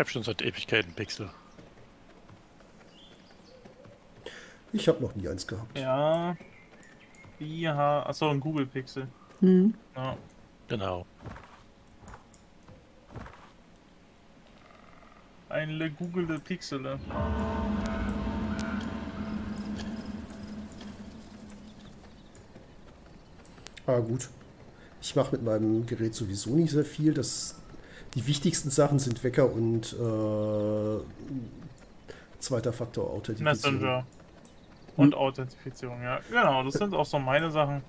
Ich habe schon seit Ewigkeiten Pixel. Ich habe noch nie eins gehabt. Ja. Ja, achso, ein Google Pixel. Hm. Ja. Genau. Ein le Google Pixel. Ah, gut. Ich mache mit meinem Gerät sowieso nicht sehr viel. Das, die wichtigsten Sachen sind Wecker und zweiter Faktor Authentifizierung. Messenger. Und Authentifizierung, ja. Genau, das sind auch so meine Sachen.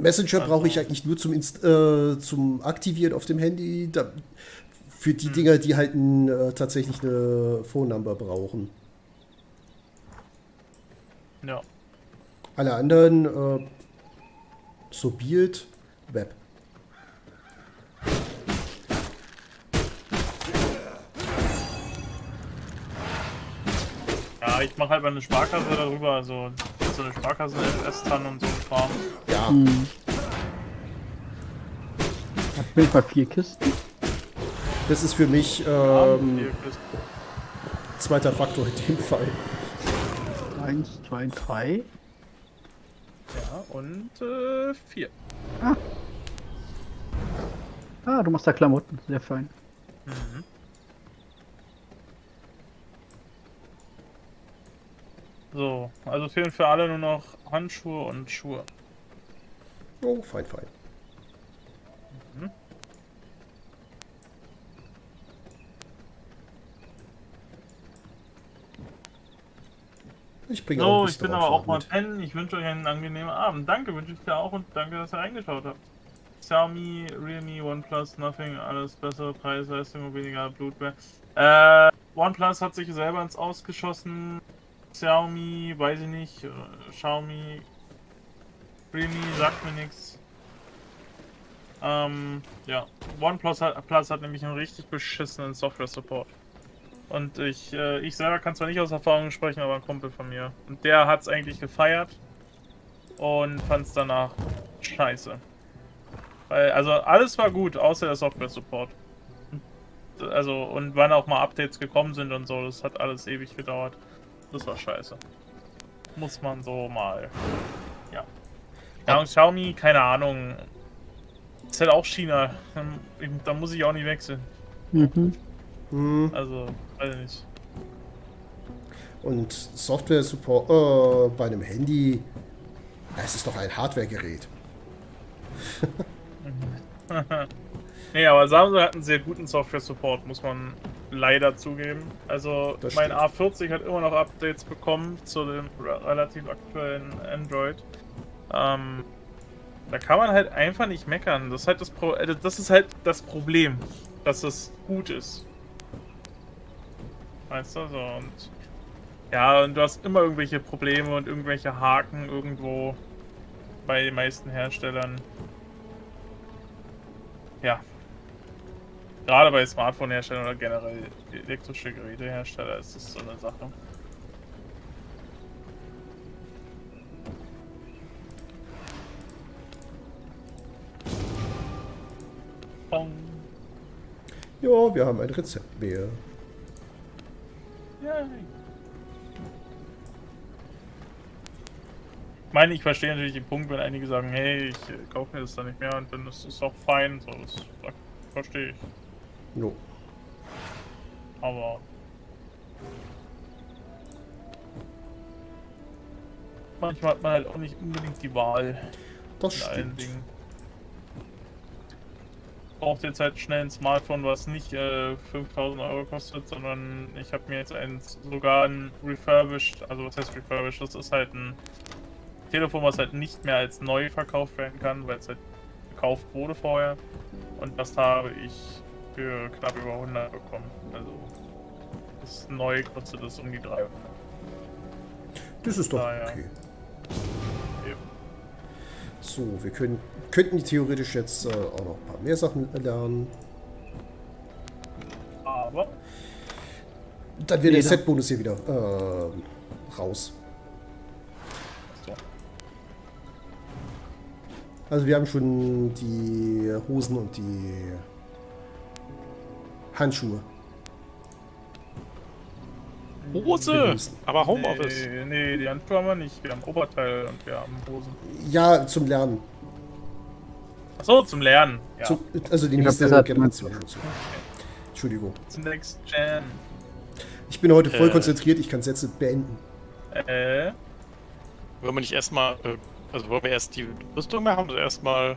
Messenger also brauche ich eigentlich nur zum Aktivieren auf dem Handy. Da, für die Dinger, die halt tatsächlich eine Phone-Number brauchen. Ja. Alle anderen so Bild, Web. Ja, ich mache halt meine Sparkasse darüber, also so eine Sparkasse, S-S-Tan und so ein Kram. Ja. Ich will Papierkisten. Das ist für mich zweiter Faktor in dem Fall. 1, 2, 3. Ja, und 4. Ah, du machst da Klamotten, sehr fein. Mhm. So, also fehlen für alle nur noch Handschuhe und Schuhe. Oh, fein, fein. Mhm. Ich bringe so, ich bin aber auch mal pennen. Ich wünsche euch einen angenehmen Abend. Danke, wünsche ich dir auch und danke, dass ihr eingeschaut habt. Xiaomi, Realme, OnePlus, nothing, alles bessere Preis, Leistung und weniger Blutwert. OnePlus hat sich selber ins Ausgeschossen. Xiaomi, weiß ich nicht. Xiaomi, Realme, sagt mir nichts. Ja, OnePlus hat nämlich einen richtig beschissenen Software-Support. Und ich selber kann zwar nicht aus Erfahrung sprechen, aber ein Kumpel von mir. Und der hat es eigentlich gefeiert und fand es danach scheiße. Weil, also alles war gut, außer der Software-Support. Also, und wann auch mal Updates gekommen sind und so, das hat alles ewig gedauert. Das war scheiße. Muss man so mal. Ja. Ja, und Xiaomi, keine Ahnung. Ist halt auch China. Da muss ich auch nicht wechseln. Mhm. Also, weiß nicht. Und Software-Support bei einem Handy, es ist doch ein Hardware-Gerät. Nee, aber Samsung hat einen sehr guten Software-Support, muss man leider zugeben. Also, das mein stimmt. A40 hat immer noch Updates bekommen zu dem relativ aktuellen Android. Da kann man halt einfach nicht meckern. Das ist halt das Problem, dass es gut ist. Weißt du, so und ja, und du hast immer irgendwelche Probleme und irgendwelche Haken irgendwo bei den meisten Herstellern. Ja. Gerade bei Smartphone-Herstellern oder generell elektrische Gerätehersteller ist das so eine Sache. Bong. Jo, wir haben ein Rezept mehr. Ich meine, ich verstehe natürlich den Punkt, wenn einige sagen, hey, ich kaufe mir das dann nicht mehr und dann ist es auch fein, so, das verstehe ich. No. Aber manchmal hat man halt auch nicht unbedingt die Wahl. Das stimmt. Braucht jetzt halt schnell ein Smartphone, was nicht 5.000 Euro kostet, sondern ich habe mir jetzt sogar ein refurbished, also was heißt refurbished, das ist halt ein Telefon, was halt nicht mehr als neu verkauft werden kann, weil es halt gekauft wurde vorher, und das habe ich für knapp über 100 bekommen, also das neu kostet das um die 300. Das ist doch okay. So, wir könnten theoretisch jetzt auch noch ein paar mehr Sachen lernen. Aber dann wird der Set-Bonus hier wieder raus. So. Also wir haben schon die Hosen und die Handschuhe. Hose! Aber Homeoffice. Nee, die Handschuhe haben wir nicht. Wir haben Oberteil und wir haben Hosen. Ja, zum Lernen. Achso, zum Lernen. Ja. Also die nächste Generation. Okay. Entschuldigung. Next Gen. Ich bin heute voll konzentriert, ich kann Sätze beenden. Wollen wir nicht erstmal. Also wollen wir erst die Rüstung machen oder erstmal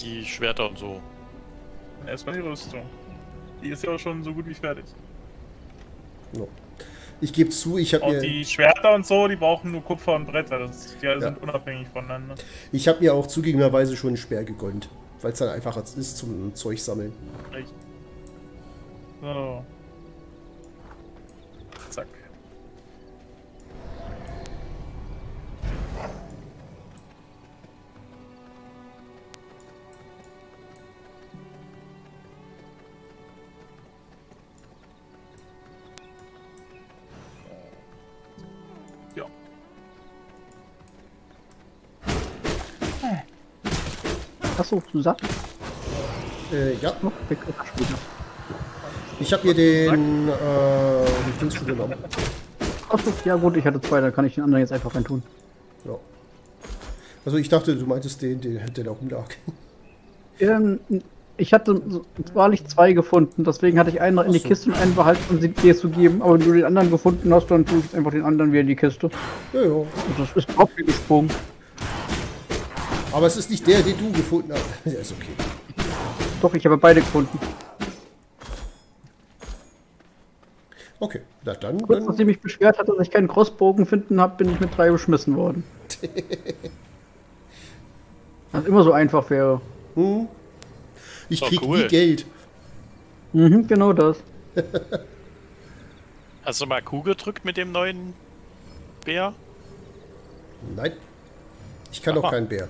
die Schwerter und so? Erstmal die Rüstung. Die ist ja auch schon so gut wie fertig. No. Ich gebe zu, ich habe mir... die Schwerter und so, die brauchen nur Kupfer und Bretter, die sind unabhängig voneinander. Ich habe mir auch zugegebenerweise schon ein Speer gegönnt, weil es dann einfacher ist zum Zeug sammeln. Echt? So. Zack. Achso, zu satt? Ja. Ich habe mir den Dingsstuhl genommen. Achso, ja gut, ich hatte zwei, da kann ich den anderen jetzt einfach rein tun. Ja. Also ich dachte, du meintest den auch umlag. Ich hatte wahrlich zwei gefunden, deswegen hatte ich einen noch in die Kiste und einen behalten, um sie dir zu geben. Aber wenn du den anderen gefunden hast, dann tust du einfach den anderen wieder in die Kiste. Ja, ja. Und das ist auch viel gesprungen. Aber es ist nicht der, den du gefunden hast. Der ist okay. Doch, ich habe beide gefunden. Okay, na dann... Kurz nachdem ich mich beschwert hatte, dass ich keinen Crossbogen finden habe, bin ich mit 3 beschmissen worden. Was immer so einfach wäre. Hm. Ich krieg nie Geld. Mhm, genau das. Hast du mal Q gedrückt mit dem neuen Bär? Nein. Ich kann doch keinen Bär.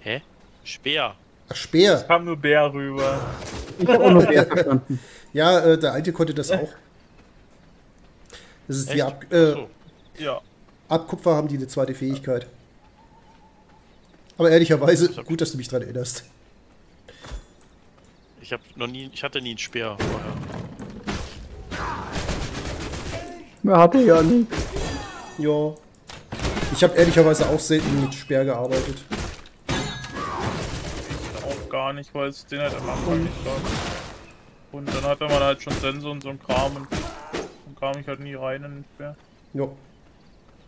Hä? Speer. Ach, Speer. Es kam nur Bär rüber. Ich hab auch nur Bär verstanden. Ja, der Alte konnte das auch. Das ist die Abkupfer haben die eine zweite Fähigkeit. Aber ehrlicherweise, gut, dass du mich dran erinnerst. Ich hatte nie einen Speer vorher. Man hatte ja nie. Ja. Ich habe ehrlicherweise auch selten mit Speer gearbeitet. Auch gar nicht, weil es den halt am Anfang nicht gab. Und dann hatte man halt schon Sensor und so ein Kram und dann kam ich halt nie rein in den Speer. Ja.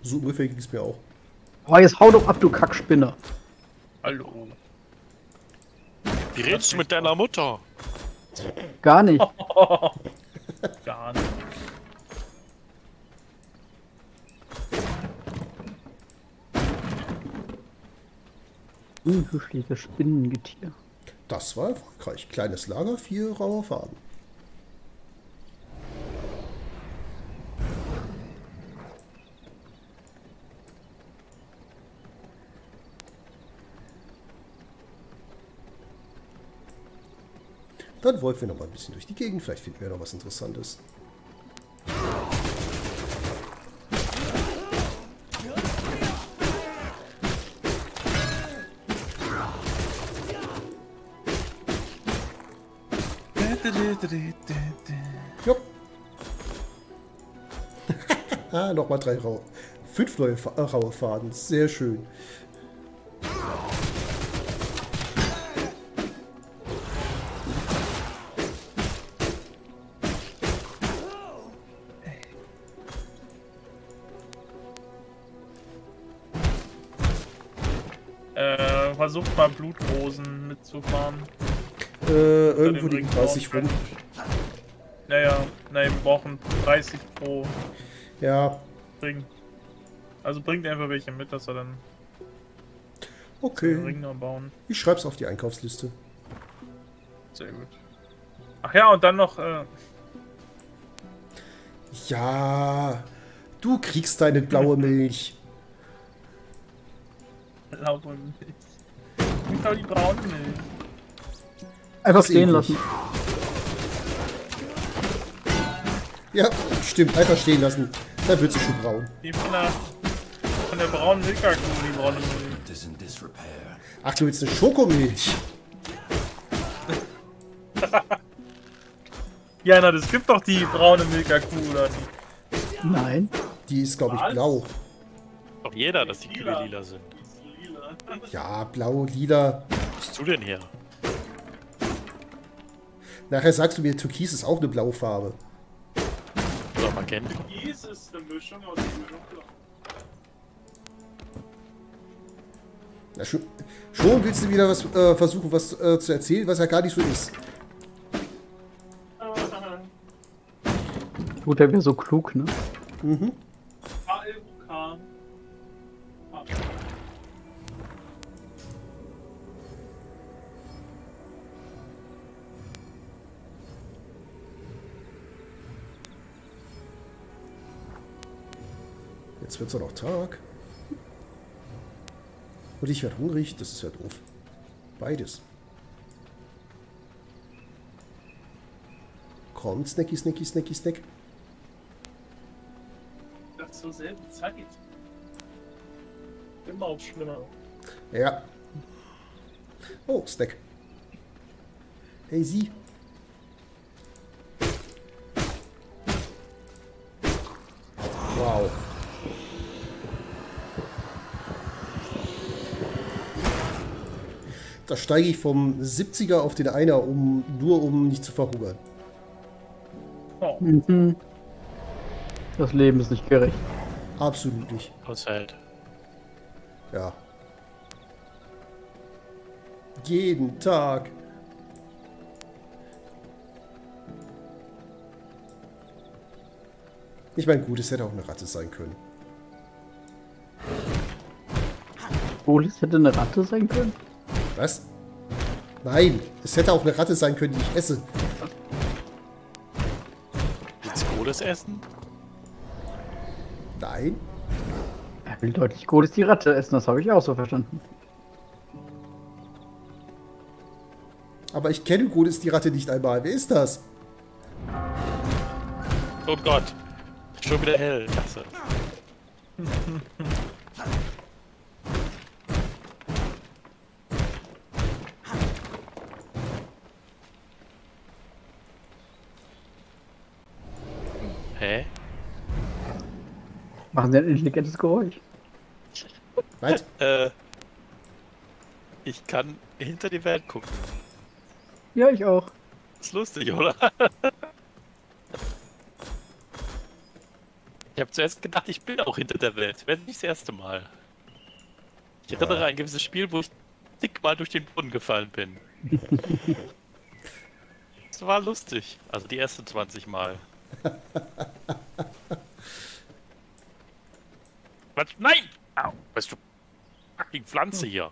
So ungefähr ging es mir auch. Oh, jetzt hau doch ab, du Kackspinner. Hallo. Wie redest du mit deiner Mutter? Gar nicht. Gar nicht. Unhöfliches Spinnengetier. Das war erfolgreich. Kleines Lager, 4 raue Farben. Dann wollen wir noch mal ein bisschen durch die Gegend. Vielleicht finden wir noch was Interessantes. Jupp. Ah, nochmal 3 raue. 5 neue raue Faden. Sehr schön. Versucht mal Blutrosen mitzufahren. Irgendwo liegen 30 rum. Naja, nein, wir brauchen 30 pro. Ja. Ring. Also bringt einfach welche mit, dass er dann. Okay. Den Ring noch bauen. Ich schreib's auf die Einkaufsliste. Sehr gut. Ach ja, und dann noch. Ja. Du kriegst deine blaue Milch. Blaue Milch. Ich will doch die braune Milch. Einfach stehen lassen. Ja, stimmt. Einfach stehen lassen. Da wird sie schon braun. Die von der braunen Milchkuh, die braune Milch. Ach, du willst eine Schokomilch? Jana, das gibt doch die braune Milka-Kuh, oder nicht? Nein, die ist, glaube ich, blau. Doch jeder, dass die Kühe lila sind. Ja, blau, lila. Was bist du denn hier? Nachher sagst du mir, Türkis ist auch eine blaue Farbe. Oder Magenta. Türkis ist eine Mischung aus Grün und Blau. Schon willst du wieder was, versuchen, was zu erzählen, was ja gar nicht so ist. Gut, der wäre so klug, ne? Mhm. Jetzt wird's auch noch Tag. Und ich werde hungrig, das ist ja doof. Beides. Komm, Snacky, Snacky, Snacky, Snack. Das zur selben Zeit. Immer auch schlimmer. Ja. Oh, Snack. Hey, sie. Wow. Da steige ich vom 70er auf den Einer, nur um nicht zu verhungern. Oh. Mhm. Das Leben ist nicht gerecht. Absolut nicht. Haushalt. Ja. Jeden Tag. Ich meine, gut, es hätte auch eine Ratte sein können. Obwohl, es hätte eine Ratte sein können? Was? Nein, es hätte auch eine Ratte sein können, die ich esse. Willst du Kodes essen? Nein. Er will deutlich Kodes die Ratte essen, das habe ich auch so verstanden. Aber ich kenne Kodes die Ratte nicht einmal. Wer ist das? Oh Gott. Schon wieder hell. Katze. Machen Sie ein intelligentes Geräusch. Was? Ich kann hinter die Welt gucken. Ja, ich auch. Ist lustig, oder? Ich habe zuerst gedacht, ich bin auch hinter der Welt. Wenn nicht das erste Mal. Ich erinnere an ein gewisses Spiel, wo ich dickmal durch den Boden gefallen bin. Das war lustig. Also die ersten 20 Mal. Nein! Au, weißt du, fucking Pflanze hier.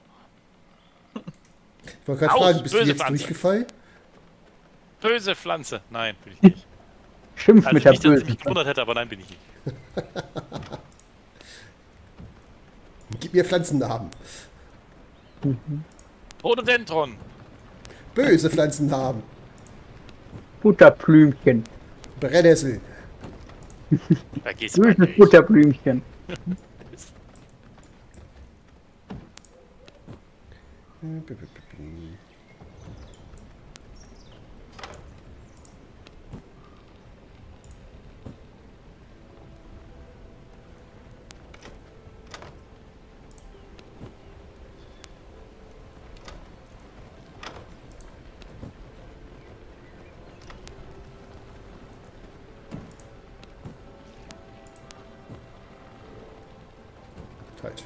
Ich wollte gerade fragen, bist du jetzt Pflanze durchgefallen? Böse Pflanze. Nein, bin ich nicht. Schimpf also mich nicht, dass ich mich gewundert hätte, aber nein, bin ich nicht. Gib mir Pflanzennamen. Rhododendron. Böse Pflanzennamen. Butterblümchen. Brennnessel. Da geht's mal durch. Butterblümchen. Halt.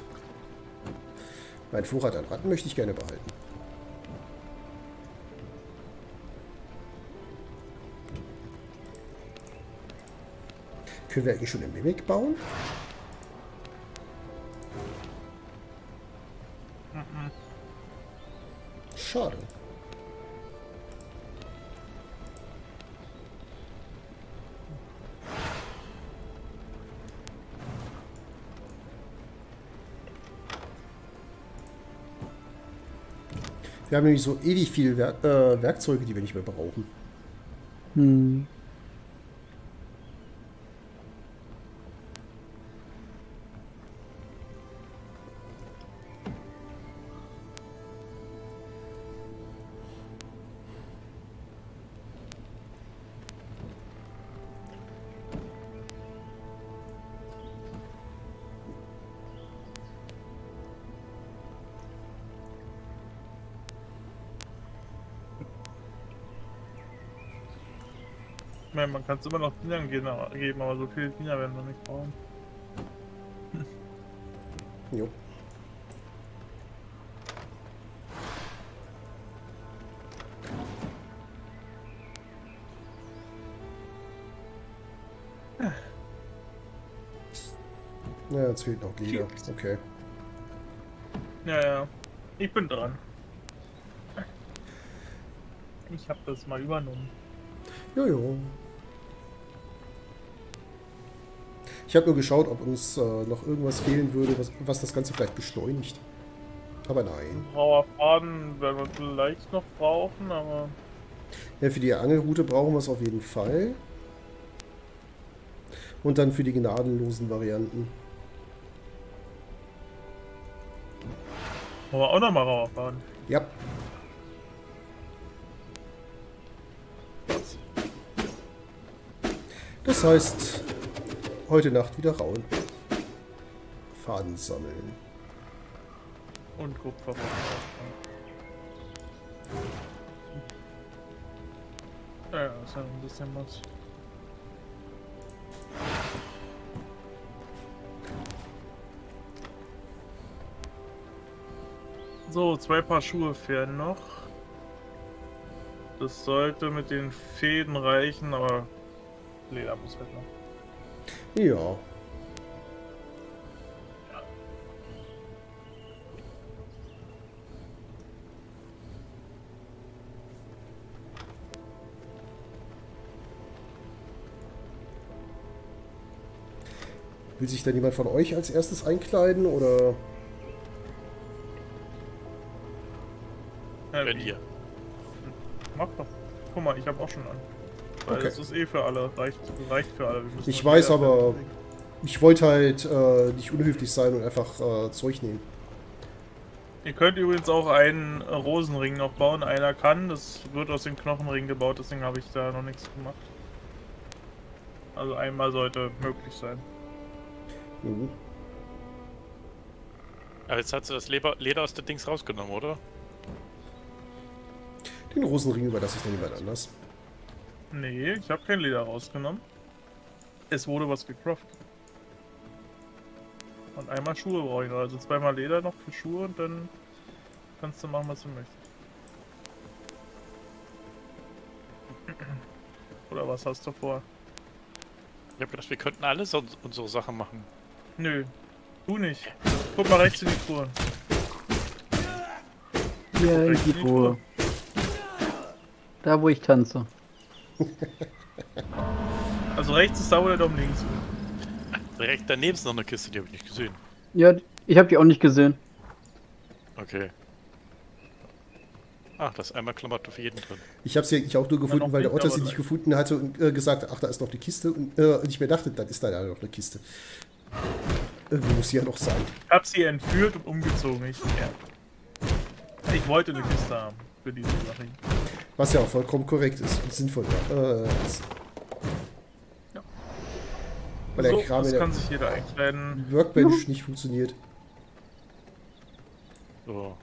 Mein Vorrat an Ratten möchte ich gerne behalten. Können wir eigentlich schon eine Mimik bauen? Schade. Wir haben nämlich so ewig viele Werkzeuge, die wir nicht mehr brauchen. Hm. Ich meine, man kann es immer noch Dienern geben, aber so viele Diener werden wir nicht brauchen. Jo. Ja, jetzt fehlt noch Glieder. Okay. Ja, ja. Ich bin dran. Ich habe das mal übernommen. Jojo. Ich habe nur geschaut, ob uns noch irgendwas fehlen würde, was das Ganze vielleicht beschleunigt. Aber nein. Grauer Faden werden wir vielleicht noch brauchen, aber... Ja, für die Angelroute brauchen wir es auf jeden Fall. Und dann für die gnadenlosen Varianten. Wollen wir auch nochmal rauer fahren? Ja. Das heißt, heute Nacht wieder rauen. Faden sammeln. Und Kupfer. Ja, ist ja ein bisschen was. So, 2 Paar Schuhe fehlen noch. Das sollte mit den Fäden reichen, aber Leder muss halt noch. Ja. Will sich denn jemand von euch als erstes einkleiden oder? Wenn ihr. Mach doch. Guck mal, ich habe auch schon an. Weil okay. Es ist eh für alle. Reicht für alle. Ich weiß, aber ich wollte halt nicht unhöflich sein und einfach Zeug nehmen. Ihr könnt übrigens auch einen Rosenring noch bauen. Einer kann. Das wird aus dem Knochenring gebaut. Deswegen habe ich da noch nichts gemacht. Also einmal sollte möglich sein. Mhm. Aber jetzt hat sie das Leder aus den Dings rausgenommen, oder? Den Rosenring überlasse ich dann jemand anders. Nee, ich habe kein Leder rausgenommen. Es wurde was gecraftet. Und einmal Schuhe brauche ich noch, also zweimal Leder noch für Schuhe und dann kannst du machen, was du möchtest. Oder was hast du vor? Ich habe gedacht, wir könnten alle unsere Sachen machen. Nö, du nicht. Guck mal rechts in die Truhe. Ja, in die Truhe. Da, wo ich tanze. Also rechts ist da, wo der Daumen links ist. Direkt daneben ist noch eine Kiste, die habe ich nicht gesehen. Ja, ich habe die auch nicht gesehen. Okay. Ach, das ist einmal Klamotte für jeden drin. Ich habe sie eigentlich auch nur gefunden, weil der Otter sie nicht gefunden hatte und gesagt hat, ach, da ist noch eine Kiste. Und ich mir dachte, dann ist da ja noch eine Kiste. Irgendwo muss sie ja noch sein. Ich habe sie entführt und umgezogen. Ich wollte eine Kiste haben für diese Sache. Was ja auch vollkommen korrekt ist und sinnvoll ist. Ja. Weil der so, Kram das kann sich jeder einkleiden. Workbench nicht funktioniert. So.